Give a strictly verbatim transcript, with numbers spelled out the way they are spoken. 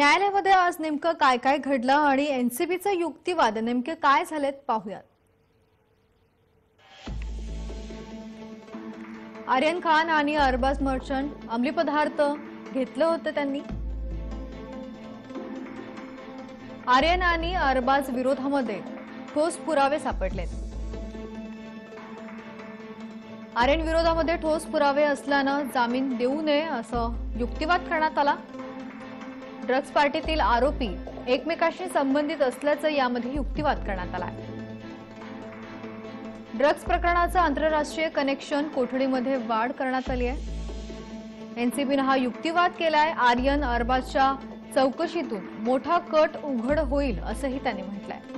न्यायालयामध्ये आज नेमकं काय काय घडलं आणि एनसीबीचा युक्तिवाद नेमके काय झालेत पाहूयात। आर्यन खान आणि अरबाज मर्चंट अंमली पदार्थ घेतलं होतं त्यांनी। आर्यन आणि अरबाज विरोधामध्ये ठोस पुरावे सापडलेत। आर्यन विरोधामध्ये ठोस पुरावे असल्यानं जामीन देऊ नये असं युक्तिवाद करण्यात आला। ड्रग्स पार्टीतील आरोपी एकमेकाशी संबंधित असल्याचं यामध्ये युक्तिवाद करण्यात आला। ड्रग्स प्रकरणाचं आंतरराष्ट्रीय कनेक्शन कोठडीमध्ये वाढ करण्यात आली आहे। एनसीबीने हा युक्तिवाद केलाय। आर्यन अरबाजच्या चौकशीतून मोठा कट उघड होईल असंही त्यांनी म्हटलंय।